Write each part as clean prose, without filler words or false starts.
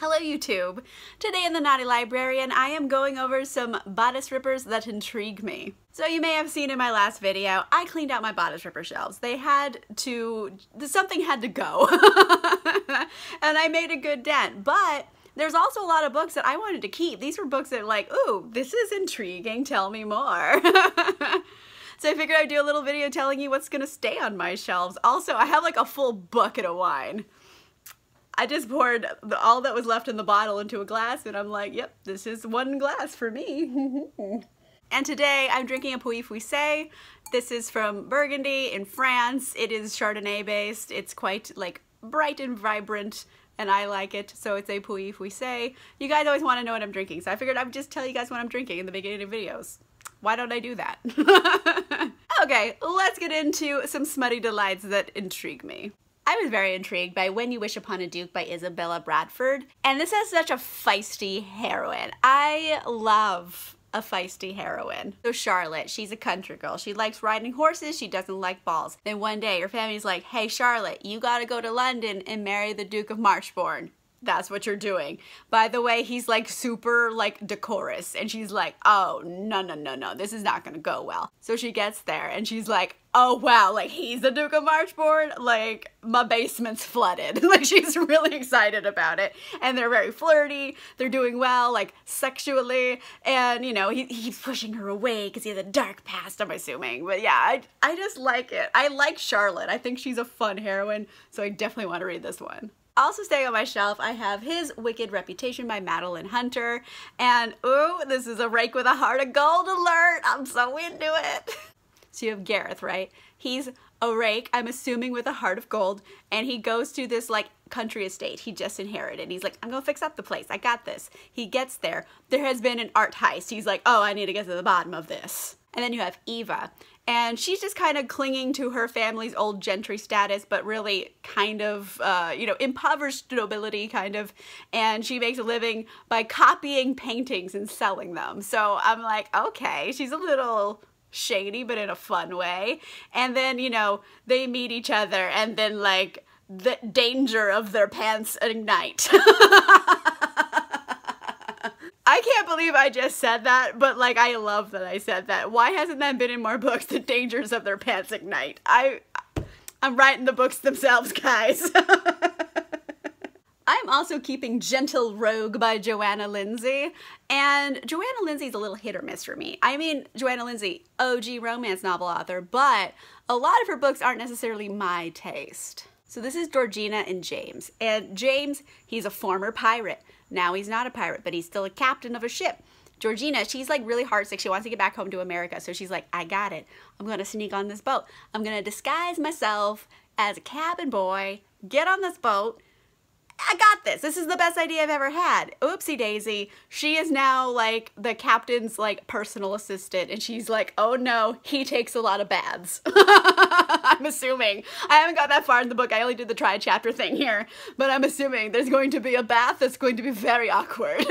Hello YouTube! Today in the Naughty Librarian I am going over some bodice rippers that intrigue me. So you may have seen in my last video, I cleaned out my bodice ripper shelves. Something had to go. And I made a good dent, but there's also a lot of books that I wanted to keep. These were books that like, ooh, this is intriguing, tell me more. So I figured I'd do a little video telling you what's gonna stay on my shelves. Also, I have like a full bucket of wine. I just poured all that was left in the bottle into a glass and I'm like, yep, this is one glass for me. And today I'm drinking a Pouilly Fuissé. This is from Burgundy in France. It is Chardonnay based. It's quite like bright and vibrant and I like it. So it's a Pouilly Fuissé. You guys always want to know what I'm drinking. So I figured I'd just tell you guys what I'm drinking in the beginning of videos. Why don't I do that? Okay, let's get into some smutty delights that intrigue me. I was very intrigued by When You Wish Upon a Duke by Isabella Bradford, and this has such a feisty heroine. I love a feisty heroine. So Charlotte, she's a country girl. She likes riding horses, she doesn't like balls. Then one day her family's like, hey Charlotte, you gotta go to London and marry the Duke of Marchbourne. That's what you're doing. By the way, he's like super like decorous and she's like, oh no, this is not gonna go well. So she gets there and she's like, oh wow, like he's the Duke of Marchbourne, like my basement's flooded. Like she's really excited about it and they're very flirty, they're doing well like sexually, and you know he's pushing her away because he has a dark past, I'm assuming. But yeah, I just like it. I like Charlotte. I think she's a fun heroine, so I definitely want to read this one. Also staying on my shelf, I have His Wicked Reputation by Madeline Hunter. And ooh, this is a rake with a heart of gold alert. I'm so into it. So you have Gareth, right? He's a rake, I'm assuming with a heart of gold. And he goes to this like country estate he just inherited. He's like, I'm gonna fix up the place, I got this. He gets there, there has been an art heist. He's like, oh, I need to get to the bottom of this. And then you have Eva. And she's just kind of clinging to her family's old gentry status, but really kind of, you know, impoverished nobility kind of. And she makes a living by copying paintings and selling them. So I'm like, okay, she's a little shady, but in a fun way. And then, you know, they meet each other and then like the danger of their pants ignite. I can't believe I just said that, but like I love that I said that. Why hasn't that been in more books, the dangers of their pants ignite? I'm writing the books themselves, guys. I'm also keeping Gentle Rogue by Joanna Lindsey. And Joanna Lindsey's a little hit or miss for me. I mean, Joanna Lindsey, OG romance novel author, but a lot of her books aren't necessarily my taste. So this is Georgina and James. And James, he's a former pirate. Now he's not a pirate, but he's still a captain of a ship. Georgina, she's like really heartsick. She wants to get back home to America. So she's like, I got it. I'm gonna sneak on this boat. I'm gonna disguise myself as a cabin boy, get on this boat. I got this. This is the best idea I've ever had. Oopsie daisy. She is now like the captain's like personal assistant and she's like, oh no, he takes a lot of baths. I'm assuming. I haven't got that far in the book. I only did the try chapter thing here, but I'm assuming there's going to be a bath that's going to be very awkward.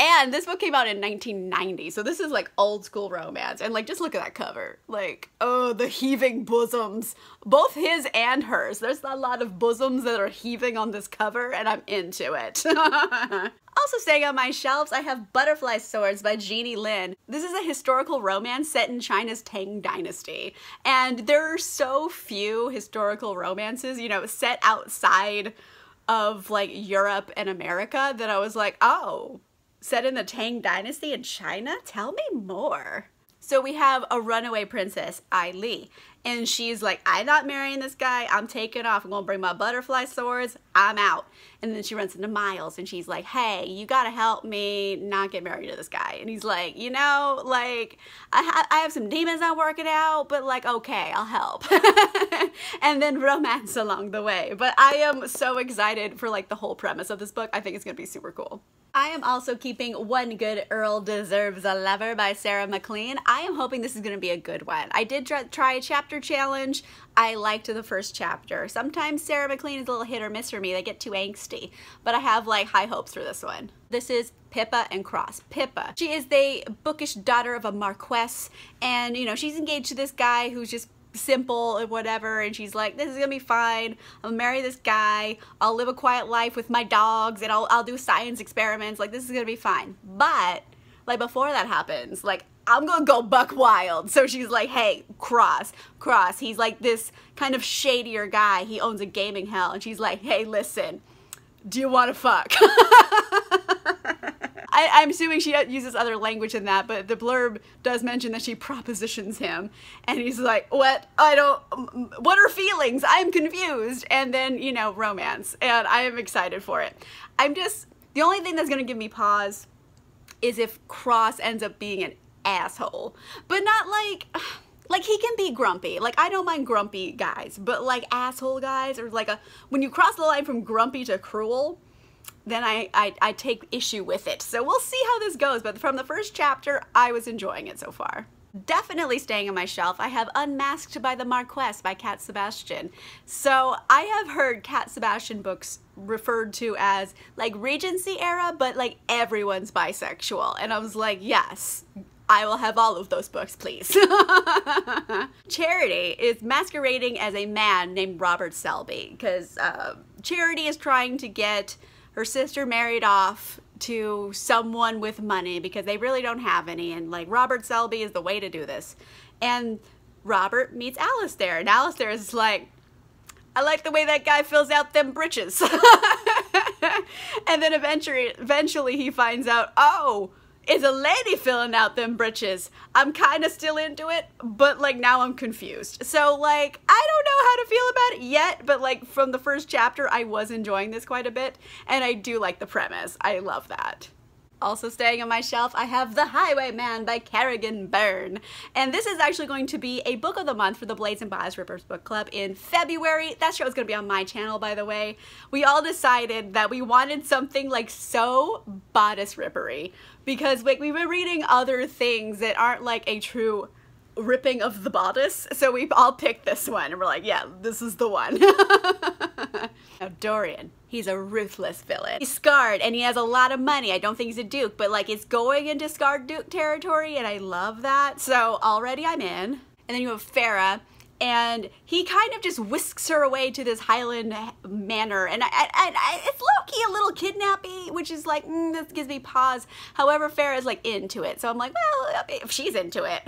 And this book came out in 1990, so this is like old school romance. And like, just look at that cover. Like, oh, the heaving bosoms. Both his and hers. There's a lot of bosoms that are heaving on this cover, and I'm into it. Also staying on my shelves, I have Butterfly Swords by Jeanie Lin. This is a historical romance set in China's Tang Dynasty. And there are so few historical romances, you know, set outside of like Europe and America that I was like, oh, set in the Tang Dynasty in China? Tell me more. So we have a runaway princess, Ai Li, and she's like, I'm not marrying this guy, I'm taking off, I'm gonna bring my butterfly swords, I'm out. And then she runs into Miles and she's like, hey, you gotta help me not get married to this guy. And he's like, you know, like, I have some demons I'm working out, but like, okay, I'll help. And then romance along the way. But I am so excited for like the whole premise of this book. I think it's gonna be super cool. I am also keeping One Good Earl Deserves a Lover by Sarah MacLean. I am hoping this is gonna be a good one. I did try a chapter challenge. I liked the first chapter. Sometimes Sarah MacLean is a little hit or miss for me. They get too angsty, but I have like high hopes for this one. This is Pippa and Cross. Pippa, she is the bookish daughter of a marquess, and you know, she's engaged to this guy who's just simple and whatever, and she's like, this is gonna be fine, I'll marry this guy, I'll live a quiet life with my dogs, and I'll do science experiments, like this is gonna be fine. But like before that happens, like I'm gonna go buck wild. So she's like, hey, Cross, he's like this kind of shadier guy, he owns a gaming hell, and she's like, hey, listen, do you want to fuck? I'm assuming she uses other language than that, but the blurb does mention that she propositions him, and he's like, what? What are feelings? I'm confused. And then, you know, romance, and I am excited for it. The only thing that's gonna give me pause is if Cross ends up being an asshole, but not like he can be grumpy. Like, I don't mind grumpy guys, but like asshole guys, or like when you cross the line from grumpy to cruel, then I take issue with it. So we'll see how this goes, but from the first chapter, I was enjoying it so far. Definitely staying on my shelf, I have Unmasked by the Marquess by Cat Sebastian. So I have heard Cat Sebastian books referred to as like Regency era, but like everyone's bisexual. And I was like, yes, I will have all of those books, please. Charity is masquerading as a man named Robert Selby, because Charity is trying to get her sister married off to someone with money because they really don't have any, and like Robert Selby is the way to do this. And Robert meets Alistair, and Alistair is like, I like the way that guy fills out them britches. And then eventually he finds out, oh, is a lady filling out them britches. I'm kind of still into it, but like now I'm confused. So like, I don't know how to feel about it yet, but like from the first chapter, I was enjoying this quite a bit, and I do like the premise. I love that. Also staying on my shelf, I have The Highwayman by Kerrigan Byrne. And this is actually going to be a book of the month for the Blades and Bodice Rippers book club in February. That show is going to be on my channel, by the way. We all decided that we wanted something like so bodice rippery, because like we've been reading other things that aren't like a true ripping of the bodice, so we've all picked this one, and we're like, yeah, this is the one. Now Dorian, he's a ruthless villain. He's scarred and he has a lot of money. I don't think he's a duke, but like it's going into scarred duke territory, and I love that. So already I'm in. And then you have Farah, and he kind of just whisks her away to this Highland manor, and it's low-key a little kidnappy, which is like, this gives me pause. However, Farah's like into it, so I'm like, well, if she's into it.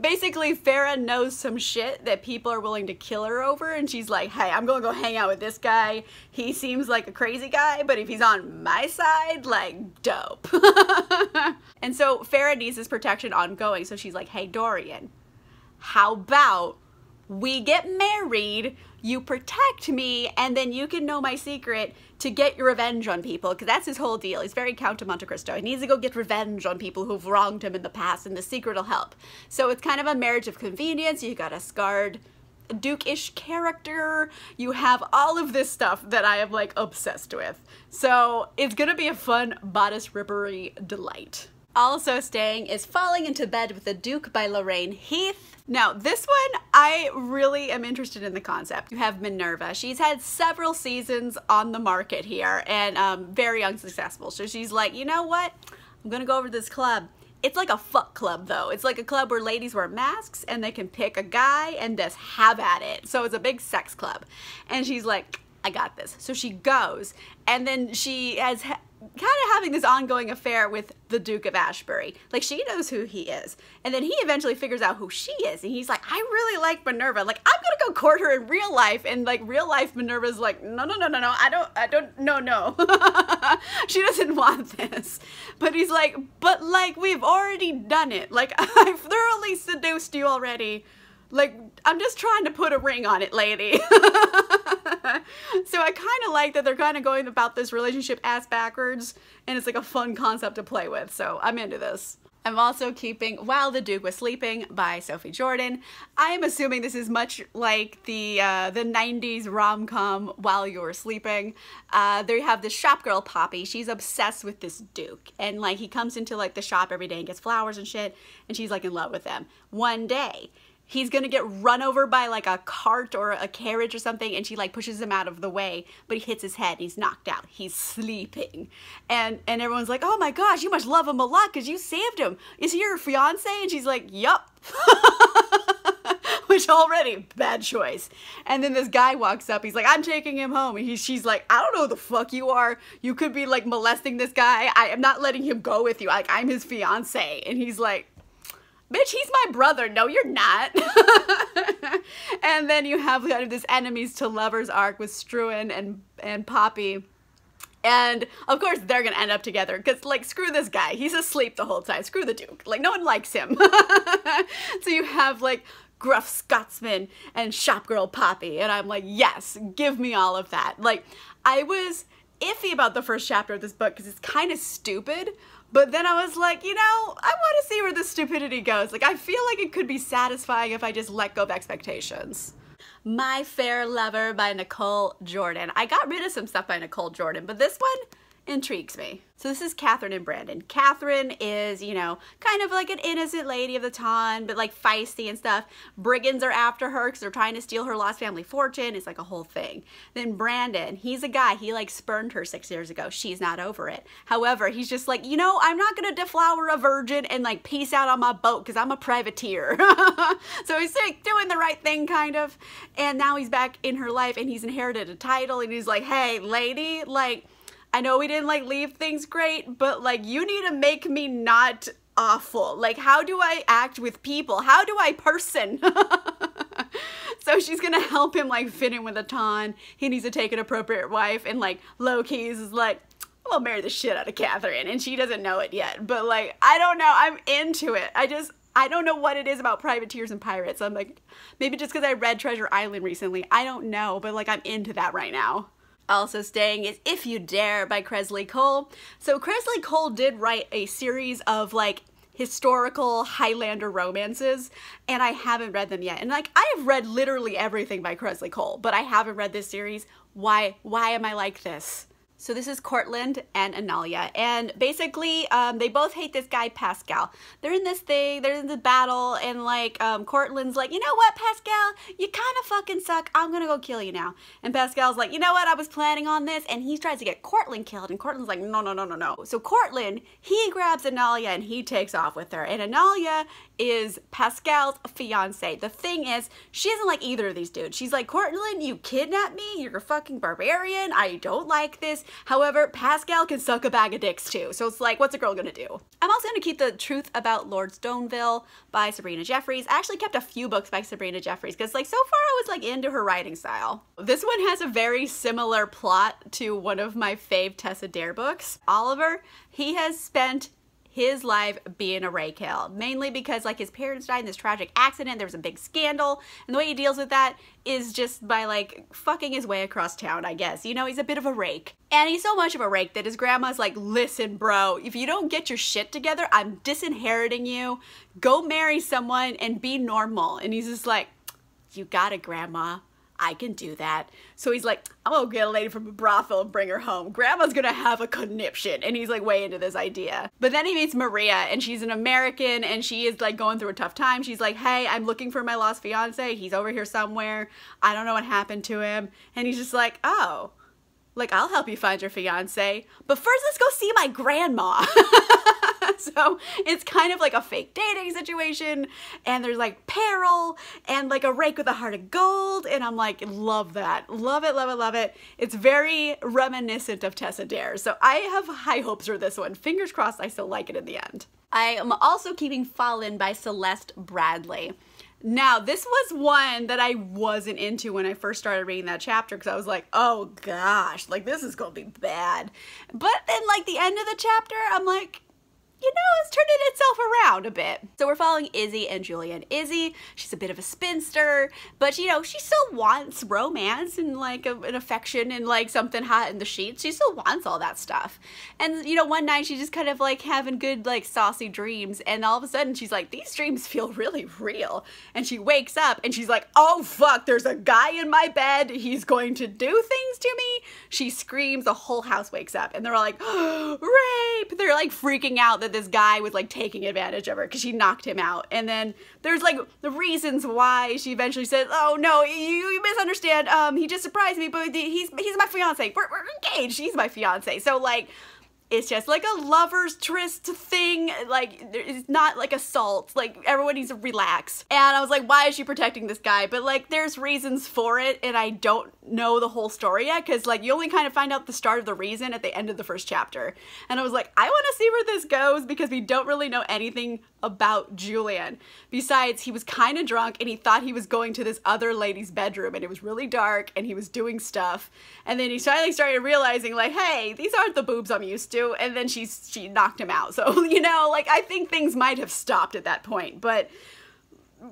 Basically, Farah knows some shit that people are willing to kill her over, and she's like, hey, I'm gonna go hang out with this guy. He seems like a crazy guy, but if he's on my side, like, dope. And so Farah needs this protection ongoing, so she's like, hey, Dorian, how about we get married, you protect me, and then you can know my secret to get your revenge on people? Because that's his whole deal. He's very Count of Monte Cristo. He needs to go get revenge on people who've wronged him in the past, and the secret will help. So it's kind of a marriage of convenience. You got a scarred duke-ish character. You have all of this stuff that I am like obsessed with. So it's gonna be a fun bodice rippery delight. Also staying is Falling into Bed with the Duke by Lorraine Heath. Now this one, I really am interested in the concept. You have Minerva. She's had several seasons on the market here, and very unsuccessful. So she's like, you know what? I'm gonna go over to this club. It's like a fuck club though. It's like a club where ladies wear masks and they can pick a guy and just have at it. So it's a big sex club. And she's like, I got this. So she goes, and then she has kind of having this ongoing affair with the Duke of Ashbury. Like, she knows who he is, and then he eventually figures out who she is, and he's like, I really like Minerva, like I'm gonna go court her in real life. And like real life Minerva's like, no, I don't, no. She doesn't want this. But he's like, but like we've already done it, like I've thoroughly seduced you already, like I'm just trying to put a ring on it, lady. So I kind of like that they're kind of going about this relationship ass backwards, and it's like a fun concept to play with, so I'm into this. I'm also keeping While the Duke Was Sleeping by Sophie Jordan. I am assuming this is much like the 90s rom-com While You Were Sleeping. They have this shop girl, Poppy. She's obsessed with this Duke, and like he comes into like the shop every day and gets flowers and shit, and she's like in love with him. One day, he's gonna get run over by like a cart or a carriage or something, and she like pushes him out of the way, but he hits his head and he's knocked out. He's sleeping. And everyone's like, oh my gosh, you must love him a lot because you saved him. Is he your fiance? And she's like, yup. which already bad choice. And then this guy walks up, he's like, I'm taking him home. And she's like, I don't know who the fuck you are. You could be like molesting this guy. I am not letting him go with you. Like, I'm his fiance. And he's like, bitch, he's my brother. No, you're not. And then you have kind of this enemies to lovers arc with Struan and Poppy. And of course they're gonna end up together because, like, screw this guy, he's asleep the whole time, screw the Duke, like, no one likes him. So you have like gruff Scotsman and shopgirl Poppy, and I'm like, yes, give me all of that. Like, I was iffy about the first chapter of this book because it's kind of stupid, but then I was like, you know, I want to see where the stupidity goes. Like, I feel like it could be satisfying if I just let go of expectations. My Fair Lover by Nicole Jordan. I got rid of some stuff by Nicole Jordan, but this one intrigues me. So this is Catherine and Brandon. Catherine is, you know, kind of like an innocent lady of the ton, but like feisty and stuff. Brigands are after her because they're trying to steal her lost family fortune. It's like a whole thing. Then Brandon, he's a guy, he like spurned her 6 years ago. She's not over it. However, he's just like, you know, I'm not gonna deflower a virgin and like peace out on my boat because I'm a privateer. So he's like doing the right thing kind of. And now he's back in her life and he's inherited a title and he's like, hey lady, like, I know we didn't like leave things great, but like you need to make me not awful. Like, how do I act with people? How do I person? So she's gonna help him like fit in with a ton. He needs to take an appropriate wife, and like low keys is like, I'll marry the shit out of Catherine, and she doesn't know it yet. But like, I don't know, I'm into it. I don't know what it is about privateers and pirates. I'm like, maybe just because I read Treasure Island recently. I don't know, but like I'm into that right now. Also staying is If You Dare by Kresley Cole. So Kresley Cole did write a series of like historical Highlander romances, and I haven't read them yet. And like, I have read literally everything by Kresley Cole, but I haven't read this series. Why am I like this? So this is Courtland and Analia, and basically they both hate this guy Pascal. They're in this thing, they're in the battle, and like Courtland's like, you know what, Pascal, you kind of fucking suck, I'm gonna go kill you now. And Pascal's like, you know what, I was planning on this, and he tries to get Courtland killed, and Courtland's like, no, no, no, no, no. So Courtland, he grabs Analia and he takes off with her, and Analia is Pascal's fiance. The thing is, she doesn't like either of these dudes. She's like, Courtland, you kidnapped me, you're a fucking barbarian, I don't like this. However, Pascal can suck a bag of dicks too, so it's like, what's a girl gonna do? I'm also gonna keep The Truth About Lord Stoneville by Sabrina Jeffries. I actually kept a few books by Sabrina Jeffries because like so far I was like into her writing style. This one has a very similar plot to one of my fave Tessa Dare books. Oliver, he has spent his life being a rake hill, mainly because like his parents died in this tragic accident, there was a big scandal, and the way he deals with that is just by like fucking his way across town, I guess. You know, he's a bit of a rake. And he's so much of a rake that his grandma's like, listen bro, if you don't get your shit together, I'm disinheriting you, go marry someone and be normal. And he's just like, you got it grandma, I can do that. So he's like, I'm gonna get a lady from a brothel and bring her home. Grandma's gonna have a conniption. And he's like way into this idea. But then he meets Maria, and she's an American, and she is like going through a tough time. She's like, hey, I'm looking for my lost fiance. He's over here somewhere. I don't know what happened to him. And he's just like, oh, like I'll help you find your fiance. But first let's go see my grandma. So it's kind of like a fake dating situation, and there's like peril and like a rake with a heart of gold, and I'm like, love that. Love it, love it, love it. It's very reminiscent of Tessa Dare. So I have high hopes for this one. Fingers crossed I still like it in the end. I am also keeping Fallen by Celeste Bradley. Now, this was one that I wasn't into when I first started reading that chapter because I was like, oh gosh, like this is gonna be bad. But then like the end of the chapter, I'm like, you know, it's turning itself around a bit. So we're following Izzy and Julian. Izzy, she's a bit of a spinster, but you know, she still wants romance and like an affection and like something hot in the sheets. She still wants all that stuff. And you know, one night she's just kind of like having good like saucy dreams, and all of a sudden she's like, these dreams feel really real. And she wakes up and she's like, oh fuck, there's a guy in my bed. He's going to do things to me. She screams, the whole house wakes up, and they're all like, oh, rape. They're like freaking out that this guy was like taking advantage of her because she knocked him out. And then there's like the reasons why she eventually said, oh no, you misunderstand, he just surprised me, but he's my fiance, we're engaged, he's my fiance. So like It's just like a lover's tryst thing. Like, it's not like assault. Like, everyone needs to relax. And I was like, why is she protecting this guy? But like, there's reasons for it, and I don't know the whole story yet, because like, you only kind of find out the start of the reason at the end of the first chapter. And I was like, I want to see where this goes, because we don't really know anything about Julian. Besides, he was kind of drunk and he thought he was going to this other lady's bedroom, and it was really dark and he was doing stuff. And then he finally started realizing like, hey, these aren't the boobs I'm used to. And then she knocked him out. So, you know, like, I think things might have stopped at that point, but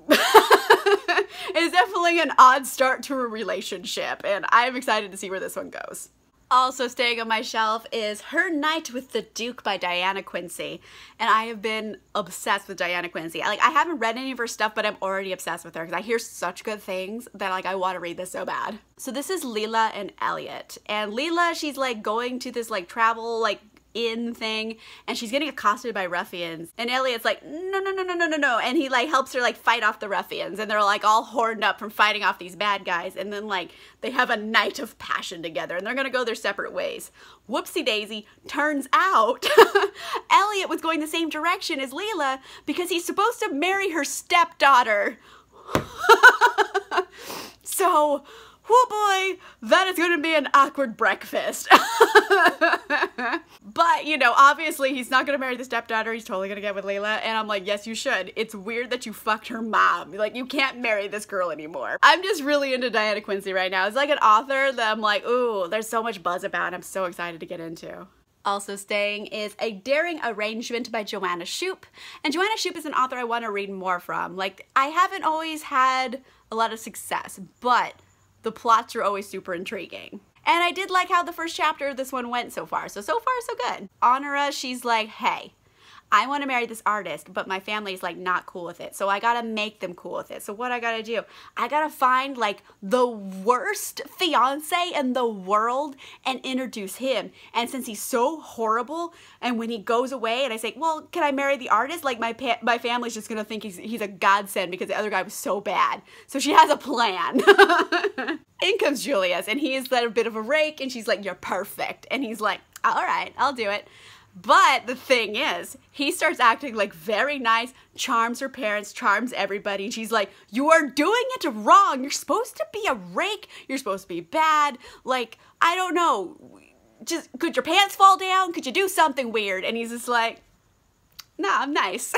it's definitely an odd start to a relationship, and I'm excited to see where this one goes. Also staying on my shelf is Her Night with the Duke by Diana Quincy. And I have been obsessed with Diana Quincy. Like, I haven't read any of her stuff, but I'm already obsessed with her because I hear such good things that like, I want to read this so bad. So this is Leela and Elliot. And Leela, she's like going to this like travel like in thing, and she's getting accosted by ruffians, and Elliot's like, no, and he like helps her like fight off the ruffians, and they're like all horned up from fighting off these bad guys, and then like they have a night of passion together, and they're gonna go their separate ways. Whoopsie daisy, turns out Elliot was going the same direction as Leela because he's supposed to marry her stepdaughter. So, oh boy, that is gonna be an awkward breakfast. But, you know, obviously he's not gonna marry the stepdaughter, he's totally gonna get with Leela, and I'm like, yes, you should. It's weird that you fucked her mom. Like, you can't marry this girl anymore. I'm just really into Diana Quincy right now. It's like an author that I'm like, ooh, there's so much buzz about, I'm so excited to get into. Also staying is A Daring Arrangement by Joanna Shoup. And Joanna Shoup is an author I wanna read more from. Like, I haven't always had a lot of success, but the plots are always super intriguing. And I did like how the first chapter of this one went so far. So far, so good. Honora, she's like, hey, I want to marry this artist, but my family's like not cool with it. So I got to make them cool with it. So what I got to do, I got to find like the worst fiance in the world and introduce him. And since he's so horrible, and when he goes away and I say, well, can I marry the artist? Like, my family's just going to think he's a godsend because the other guy was so bad. So she has a plan. In comes Julius, and he is like a bit of a rake, and she's like, you're perfect. And he's like, all right, I'll do it. But the thing is, he starts acting like very nice, charms her parents, charms everybody, and she's like, you are doing it wrong. You're supposed to be a rake. You're supposed to be bad. Like, I don't know. Just, could your pants fall down? Could you do something weird? And he's just like, nah, I'm nice.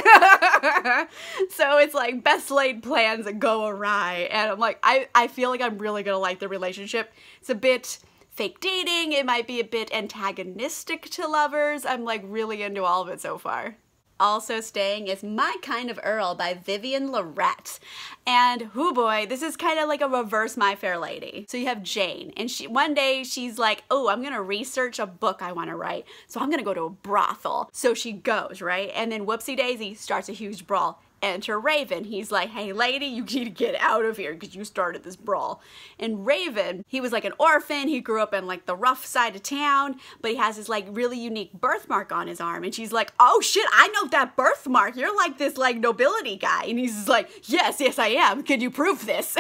So it's like best laid plans that go awry. And I'm like, I feel like I'm really gonna like the relationship. It's a bit fake dating, it might be a bit antagonistic to lovers. I'm like really into all of it so far. Also staying is My Kind of Earl by Vivian Lorette. And oh boy, this is kind of like a reverse My Fair Lady. So you have Jane, and one day she's like, oh, I'm gonna research a book I wanna write, so I'm gonna go to a brothel. So she goes, right? And then whoopsie daisy, starts a huge brawl. Enter Raven. He's like, hey lady, you need to get out of here because you started this brawl. And Raven, he was like an orphan, he grew up in like the rough side of town, but he has this like really unique birthmark on his arm, and she's like, oh shit, I know that birthmark, you're like this like nobility guy. And he's like, yes I am, could you prove this?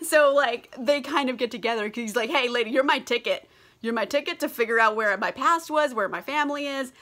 So like they kind of get together because he's like, hey lady, you're my ticket to figure out where my past was, where my family is.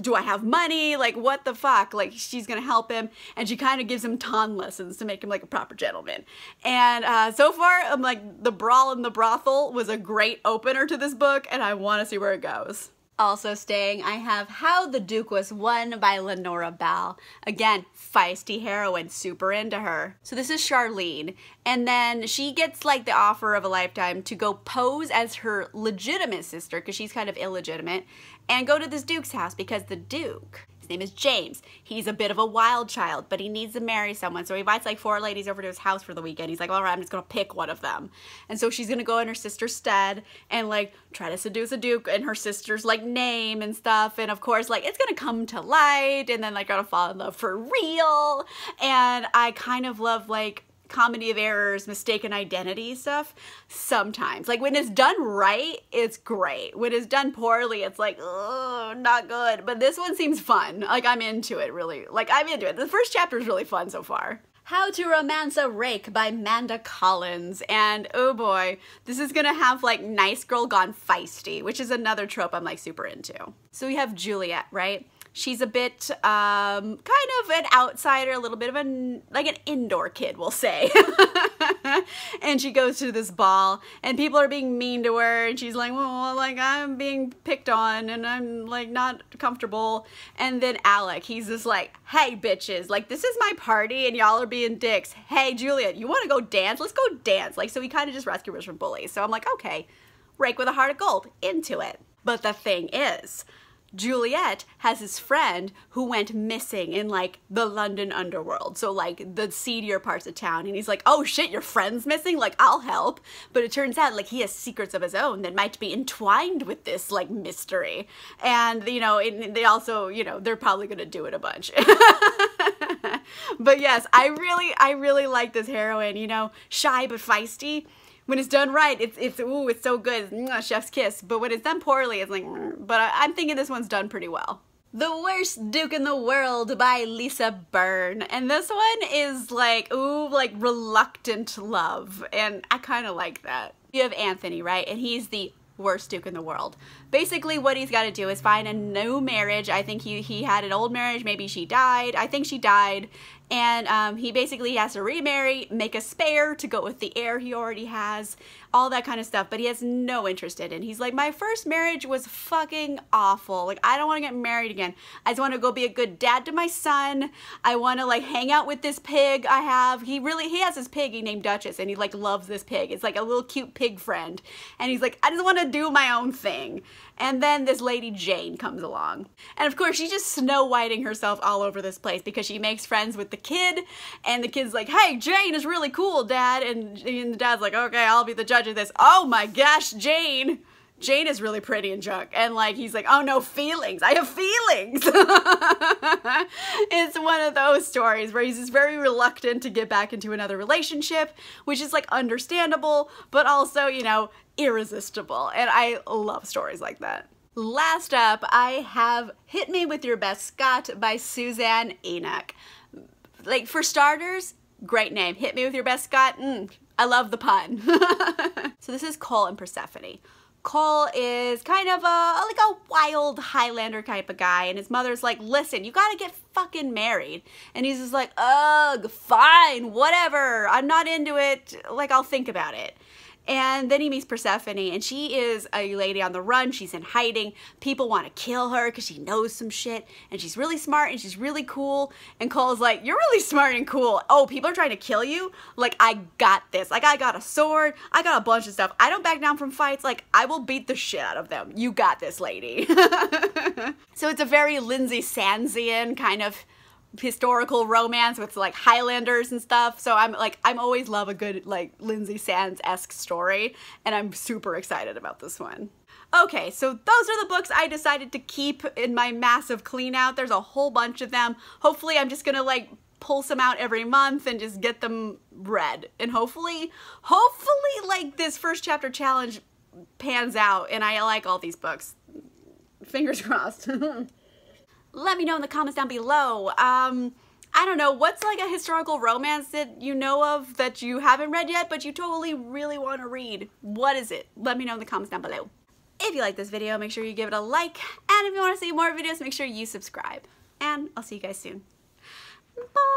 Do I have money? Like, what the fuck? Like, she's gonna help him, and she kind of gives him ton lessons to make him like a proper gentleman. And so far, I'm like, the brawl in the brothel was a great opener to this book, and I want to see where it goes. Also staying, I have How the Duke Was Won by Lenora Bell. Again, feisty heroine, super into her. So this is Charlene, and then she gets like the offer of a lifetime to go pose as her legitimate sister, because she's kind of illegitimate, and go to this duke's house because the duke, his name is James, he's a bit of a wild child, but he needs to marry someone. So he invites like 4 ladies over to his house for the weekend. He's like, all right, I'm just gonna pick one of them. And so she's gonna go in her sister's stead and like try to seduce a duke and her sister's like name and stuff. And of course, like it's gonna come to light, and then like gonna fall in love for real. And I kind of love like comedy of errors, mistaken identity stuff sometimes. Like when it's done right, it's great. When it's done poorly, it's like, oh, not good. But this one seems fun. Like I'm into it really. The first chapter is really fun so far. How to Romance a Rake by Amanda Collins. And oh boy, this is gonna have like nice girl gone feisty, which is another trope I'm like super into. So we have Juliet, right? She's a bit kind of an outsider, a little bit of like an indoor kid, we'll say. And she goes to this ball and people are being mean to her and she's like, well, like I'm being picked on and I'm like not comfortable. And then Alec, he's just like, hey bitches, like this is my party and y'all are being dicks. Hey Juliet, you wanna go dance? Let's go dance. Like, so he kind of just rescued us from bullies. So I'm like, okay, rake with a heart of gold, into it. But the thing is, Juliet has his friend who went missing in like the London underworld, so like the seedier parts of town, and he's like, oh shit, your friend's missing, like I'll help. But it turns out like he has secrets of his own that might be entwined with this like mystery, and you know they also, you know, they're probably gonna do it a bunch. But yes, I really like this heroine, you know, shy but feisty. When it's done right, it's ooh, it's so good, it's chef's kiss. But when it's done poorly, it's like, but I'm thinking this one's done pretty well. The Worst Duke in the World by Lisa Byrne. And this one is like, ooh, like reluctant love. And I kind of like that. You have Anthony, right? And he's the worst duke in the world. Basically what he's got to do is find a new marriage. I think he had an old marriage, maybe she died, I think she died, and he basically has to remarry, make a spare to go with the heir he already has, all that kind of stuff. But he has no interest in it. He's like, my first marriage was fucking awful, like I don't want to get married again. I just want to go be a good dad to my son. I want to like hang out with this pig I have. He has this pig he named Duchess, and he like loves this pig. It's like a little cute pig friend, and he's like, I just want to do my own thing. And then this lady Jane comes along, and of course she's just Snow Whiting herself all over this place, because she makes friends with the kid, and the kid's like, hey, Jane is really cool, dad. And the dad's like, okay, I'll be the judge of this. Oh my gosh, Jane is really pretty and junk. And like he's like, oh no, feelings, I have feelings. It's one of those stories where he's just very reluctant to get back into another relationship, which is like understandable, but also, you know, irresistible. And I love stories like that. Last up, I have Hit Me With Your Best Scot by Suzanne Enoch. Like, for starters, great name. Hit Me With Your Best Scot. I love the pun. So this is Cole and Persephone. Cole is kind of like a wild Highlander type of guy, and his mother's like, listen, you gotta get fucking married. And he's just like, ugh, fine, whatever, I'm not into it, like I'll think about it. And then he meets Persephone, and she is a lady on the run. She's in hiding. People want to kill her because she knows some shit, and she's really smart and she's really cool. And Cole's like, you're really smart and cool. Oh, people are trying to kill you? Like, I got this. Like, I got a sword. I got a bunch of stuff. I don't back down from fights. Like, I will beat the shit out of them. You got this, lady. So it's a very Lindsay Sandsian kind of historical romance with like Highlanders and stuff. So I'm always love a good like Lindsay Sands-esque story, and I'm super excited about this one. Okay, so those are the books I decided to keep in my massive clean out. There's a whole bunch of them. Hopefully I'm just gonna like pull some out every month and just get them read, and hopefully like this first chapter challenge pans out and I like all these books. Fingers crossed. Let me know in the comments down below. I don't know, what's like a historical romance that you know of that you haven't read yet but you totally really want to read? What is it? Let me know in the comments down below. If you like this video, make sure you give it a like, and if you want to see more videos, make sure you subscribe, and I'll see you guys soon. Bye!